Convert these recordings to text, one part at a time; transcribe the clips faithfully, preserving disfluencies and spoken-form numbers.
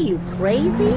you crazy?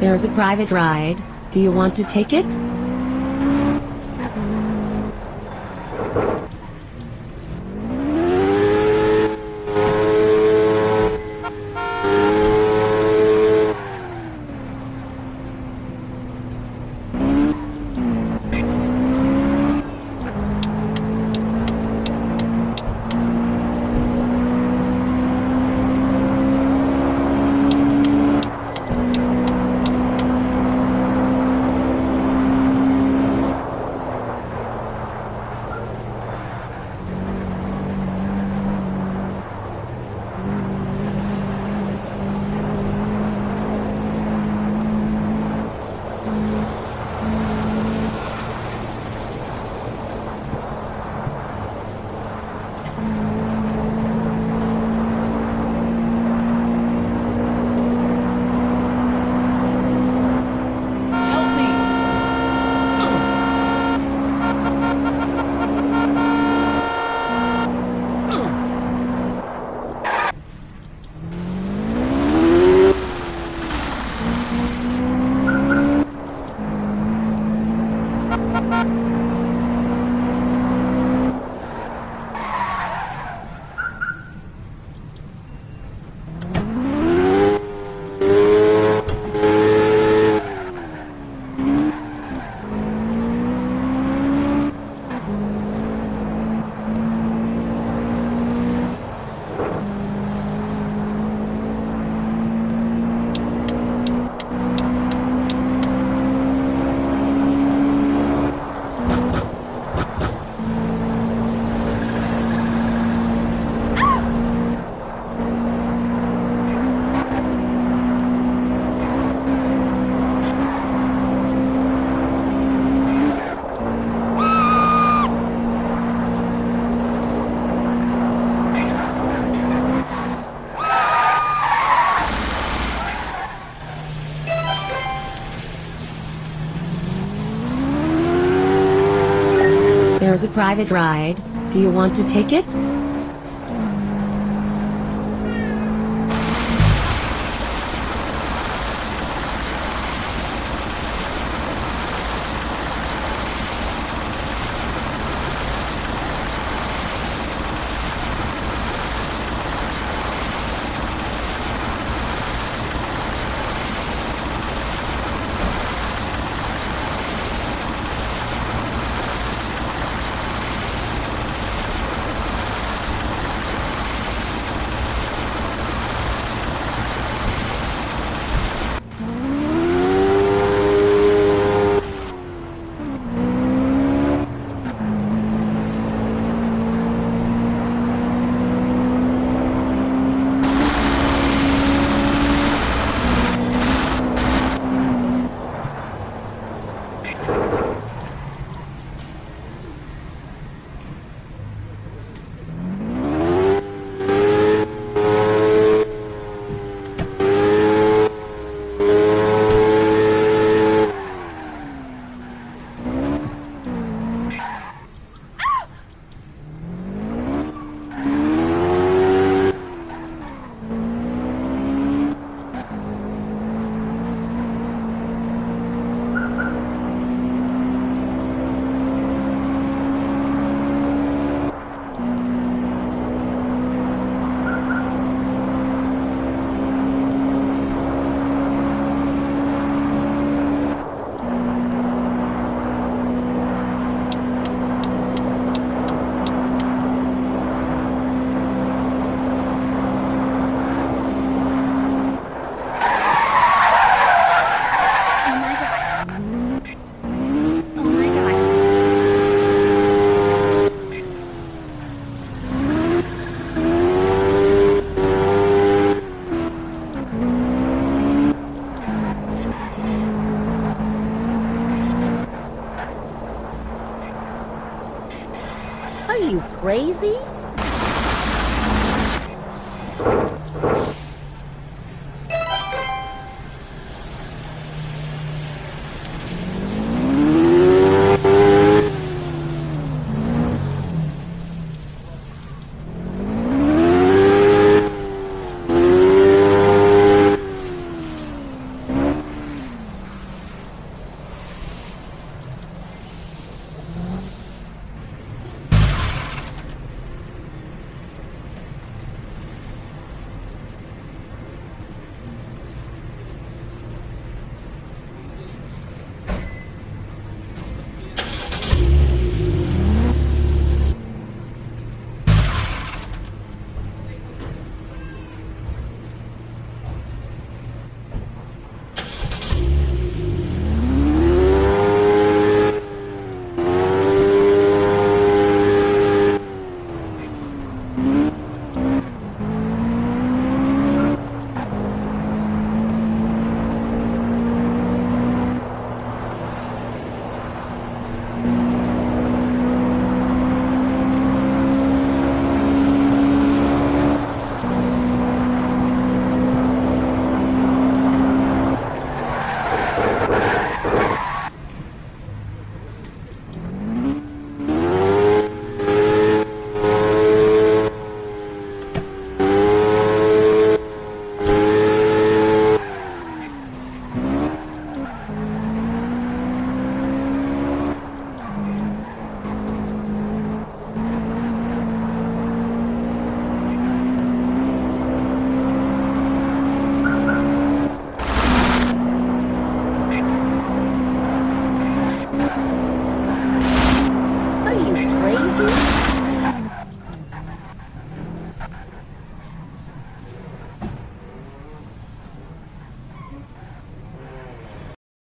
There's a private ride. Do you want to take it? private ride. Do you want to take it? Crazy?